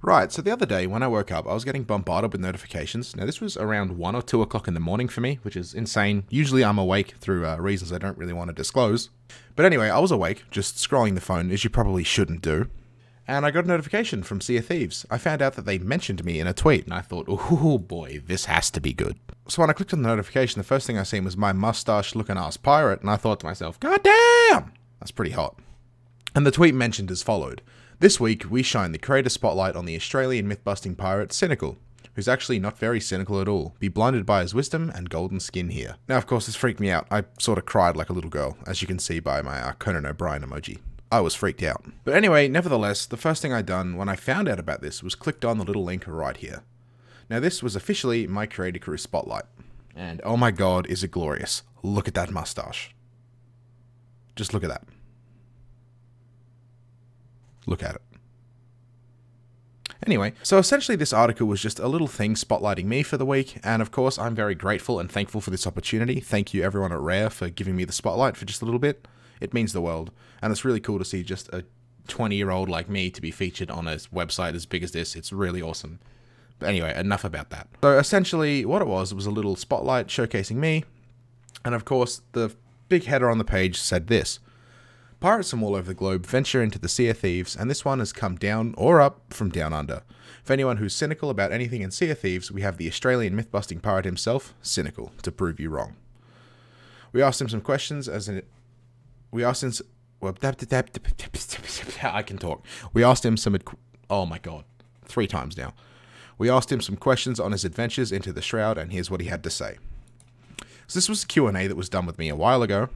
Right, so the other day when I woke up, I was getting bombarded with notifications. Now this was around 1 or 2 o'clock in the morning for me, which is insane. Usually I'm awake through reasons I don't really want to disclose. But anyway, I was awake, just scrolling the phone, as you probably shouldn't do. And I got a notification from Sea of Thieves. I found out that they mentioned me in a tweet, and I thought, oh boy, this has to be good. So when I clicked on the notification, the first thing I seen was my mustache-looking ass pirate, and I thought to myself, god damn, that's pretty hot. And the tweet mentioned as followed. This week, we shine the creator spotlight on the Australian myth-busting pirate, Cynical, who's actually not very cynical at all. Be blinded by his wisdom and golden skin here. Now, of course, this freaked me out. I sort of cried like a little girl, as you can see by my Conan O'Brien emoji. I was freaked out. But anyway, nevertheless, the first thing I done when I found out about this was clicked on the little link right here. Now, this was officially my creator crew spotlight. And oh my god, is it glorious. Look at that mustache. Just look at that. Look at it. Anyway, so essentially this article was just a little thing spotlighting me for the week, and of course I'm very grateful and thankful for this opportunity. Thank you everyone at Rare for giving me the spotlight for just a little bit. It means the world, and it's really cool to see just a 20-year-old like me to be featured on a website as big as this. It's really awesome. But anyway, enough about that. So essentially what it was a little spotlight showcasing me, and of course the big header on the page said this. Pirates from all over the globe venture into the Sea of Thieves, and this one has come down or up from down under. For anyone who's cynical about anything in Sea of Thieves, we have the Australian myth-busting pirate himself, Cynical, to prove you wrong. We asked him some questions as in... We asked him some... Oh my god. 3 times now. We asked him some questions on his adventures into the Shroud, and here's what he had to say. So this was a Q&A that was done with me a while ago.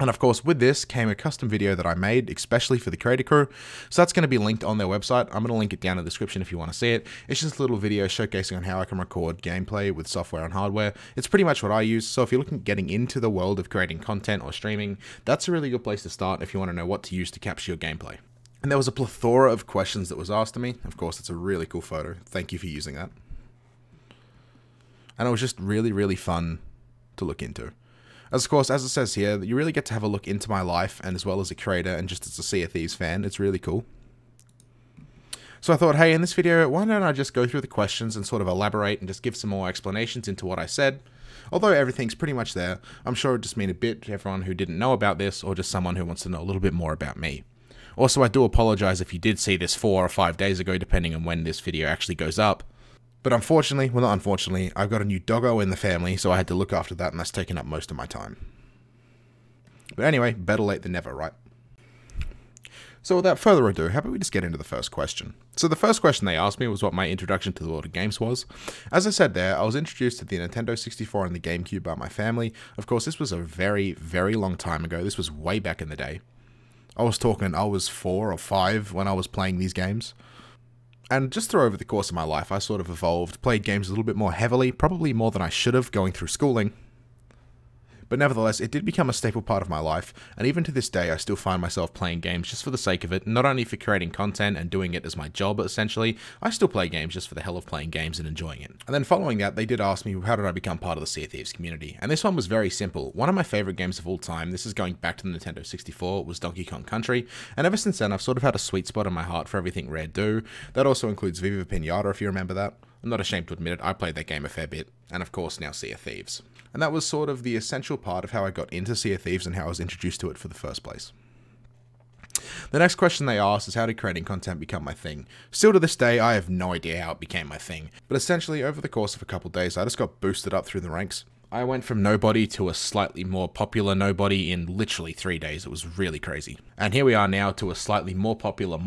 And of course, with this came a custom video that I made, especially for the creator crew. So that's going to be linked on their website. I'm going to link it down in the description if you want to see it. It's just a little video showcasing on how I can record gameplay with software and hardware. It's pretty much what I use. So if you're looking at getting into the world of creating content or streaming, that's a really good place to start if you want to know what to use to capture your gameplay. And there was a plethora of questions that was asked to me. Of course, it's a really cool photo. Thank you for using that. And it was just really, really fun to look into. As of course, as it says here, you really get to have a look into my life, and as well as a creator, and just as a Sea of Thieves fan, it's really cool. So I thought, hey, in this video, why don't I just go through the questions and sort of elaborate and just give some more explanations into what I said. Although everything's pretty much there, I'm sure it just meant a bit to everyone who didn't know about this, or just someone who wants to know a little bit more about me. Also, I do apologize if you did see this 4 or 5 days ago, depending on when this video actually goes up. But unfortunately, well not unfortunately, I've got a new doggo in the family, so I had to look after that, and that's taken up most of my time. But anyway, better late than never, right? So without further ado, how about we just get into the first question? So the first question they asked me was what my introduction to the world of games was. As I said there, I was introduced to the Nintendo 64 and the GameCube by my family. Of course, this was a very, very long time ago. This was way back in the day. I was 4 or 5 when I was playing these games. And just through over the course of my life, I sort of evolved, played games a little bit more heavily, probably more than I should have going through schooling. But nevertheless, it did become a staple part of my life, and even to this day, I still find myself playing games just for the sake of it, not only for creating content and doing it as my job, essentially, I still play games just for the hell of playing games and enjoying it. And then following that, they did ask me, how did I become part of the Sea of Thieves community? And this one was very simple. One of my favorite games of all time, this is going back to the Nintendo 64, was Donkey Kong Country, and ever since then, I've sort of had a sweet spot in my heart for everything Rare do. That also includes Viva Piñata, if you remember that. I'm not ashamed to admit it, I played that game a fair bit, and of course now Sea of Thieves. And that was sort of the essential part of how I got into Sea of Thieves and how I was introduced to it for the first place. The next question they asked is how did creating content become my thing? Still to this day, I have no idea how it became my thing, but essentially over the course of a couple days, I just got boosted up through the ranks. I went from nobody to a slightly more popular nobody in literally 3 days. It was really crazy. And here we are now to a slightly more popular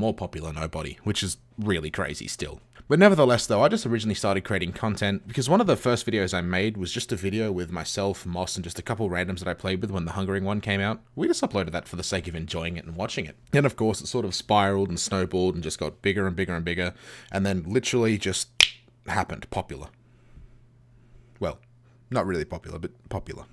nobody, which is really crazy still. But nevertheless though, I just originally started creating content because one of the first videos I made was just a video with myself, Moss, and just a couple randoms that I played with when The Hungering One came out. We just uploaded that for the sake of enjoying it and watching it. And of course, it sort of spiraled and snowballed and just got bigger and bigger and bigger, and then literally just happened popular. Well, not really popular, but popular.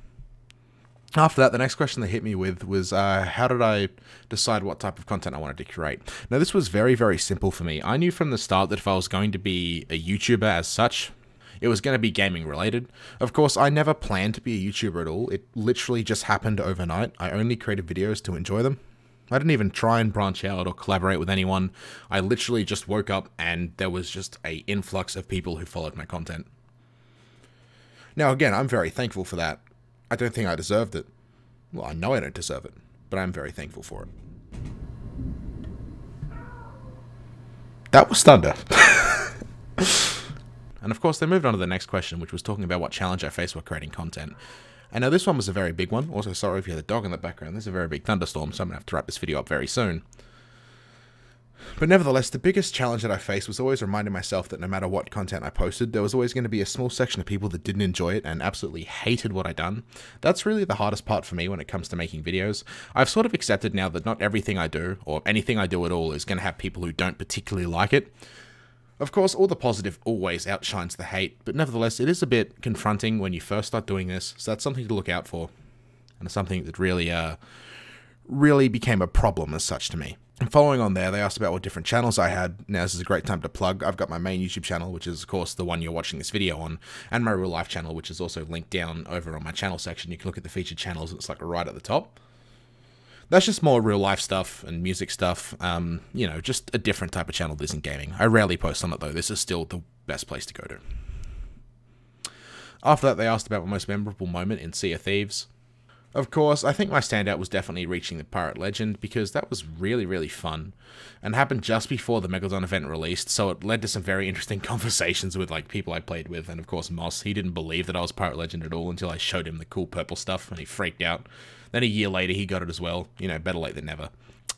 After that, the next question they hit me with was, how did I decide what type of content I wanted to create? Now, this was very, very simple for me. I knew from the start that if I was going to be a YouTuber as such, it was going to be gaming related. Of course, I never planned to be a YouTuber at all. It literally just happened overnight. I only created videos to enjoy them. I didn't even try and branch out or collaborate with anyone. I literally just woke up and there was just an influx of people who followed my content. Now again, I'm very thankful for that. I don't think I deserved it. Well, I know I don't deserve it, but I'm very thankful for it. That was thunder. And of course, they moved on to the next question, which was talking about what challenge I faced while creating content. And now this one was a very big one. Also, sorry if you had a dog in the background. This is a very big thunderstorm, so I'm going to have to wrap this video up very soon. But nevertheless, the biggest challenge that I faced was always reminding myself that no matter what content I posted, there was always going to be a small section of people that didn't enjoy it and absolutely hated what I'd done. That's really the hardest part for me when it comes to making videos. I've sort of accepted now that not everything I do, or anything I do at all, is going to have people who don't particularly like it. Of course, all the positive always outshines the hate, but nevertheless, it is a bit confronting when you first start doing this, so that's something to look out for, and it's something that really became a problem as such to me. And following on there, they asked about what different channels I had. Now, this is a great time to plug. I've got my main YouTube channel, which is, of course, the one you're watching this video on, and my real-life channel, which is also linked down over on my channel section. You can look at the featured channels, it's like right at the top. That's just more real-life stuff and music stuff, you know, just a different type of channel that isn't gaming. I rarely post on it, though. This is still the best place to go to. After that, they asked about my most memorable moment in Sea of Thieves. Of course, I think my standout was definitely reaching the Pirate Legend, because that was really, really fun, and happened just before the Megalodon event released, so it led to some very interesting conversations with, like, people I played with, and of course Moss. He didn't believe that I was Pirate Legend at all until I showed him the cool purple stuff, and he freaked out. Then a year later, he got it as well. You know, better late than never.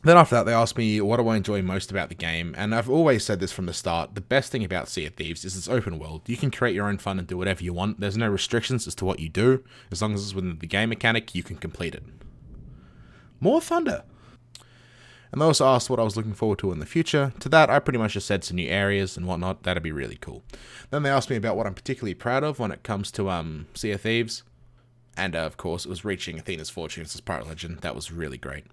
Then after that, they asked me, what do I enjoy most about the game? And I've always said this from the start, the best thing about Sea of Thieves is its open world. You can create your own fun and do whatever you want. There's no restrictions as to what you do. As long as it's within the game mechanic, you can complete it. More thunder! And they also asked what I was looking forward to in the future. To that, I pretty much just said some new areas and whatnot. That'd be really cool. Then they asked me about what I'm particularly proud of when it comes to Sea of Thieves. And of course, it was reaching Athena's Fortunes as Pirate Legend. That was really great.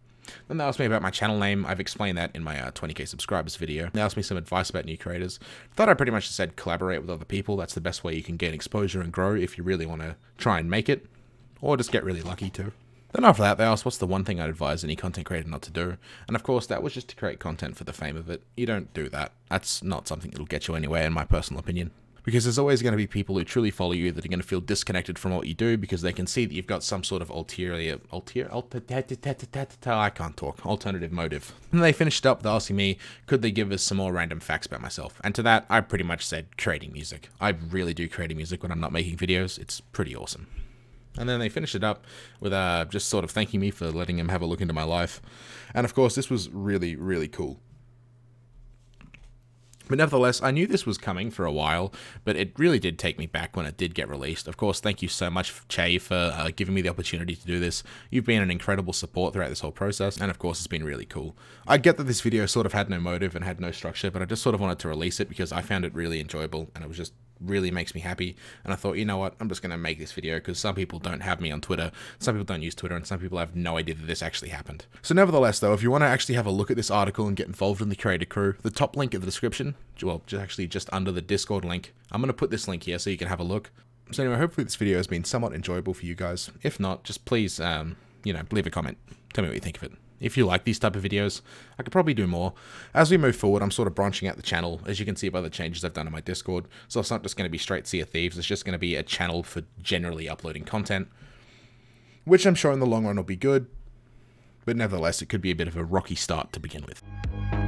Then they asked me about my channel name. I've explained that in my 20k subscribers video. They asked me some advice about new creators. Thought I pretty much just said collaborate with other people. That's the best way you can gain exposure and grow if you really want to try and make it. Or just get really lucky too. Then after that, they asked what's the one thing I'd advise any content creator not to do. And of course, that was just to create content for the fame of it. You don't do that. That's not something that'll get you anywhere, in my personal opinion. Because there's always going to be people who truly follow you that are going to feel disconnected from what you do because they can see that you've got some sort of alternative motive. And they finished up asking me, could they give us some more random facts about myself? And to that, I pretty much said creating music. I really do creating music when I'm not making videos. It's pretty awesome. And then they finished it up with just sort of thanking me for letting them have a look into my life. And of course, this was really, really cool. But nevertheless, I knew this was coming for a while, but it really did take me back when it did get released. Of course, thank you so much, Che, for giving me the opportunity to do this. You've been an incredible support throughout this whole process, and of course, it's been really cool. I get that this video sort of had no motive and had no structure, but I just sort of wanted to release it because I found it really enjoyable, and it was just really makes me happy. And I thought, you know what, I'm just going to make this video because some people don't have me on Twitter, some people don't use Twitter, and some people have no idea that this actually happened. So nevertheless, though, if you want to actually have a look at this article and get involved in the creator crew, the top link in the description, well, just actually just under the Discord link. I'm going to put this link here so you can have a look. So anyway, hopefully this video has been somewhat enjoyable for you guys. If not, just please, you know, leave a comment. Tell me what you think of it. If you like these type of videos, I could probably do more. As we move forward, I'm sort of branching out the channel, as you can see by the changes I've done in my Discord. So it's not just going to be straight Sea of Thieves. It's just going to be a channel for generally uploading content, which I'm sure in the long run will be good. But nevertheless, it could be a bit of a rocky start to begin with.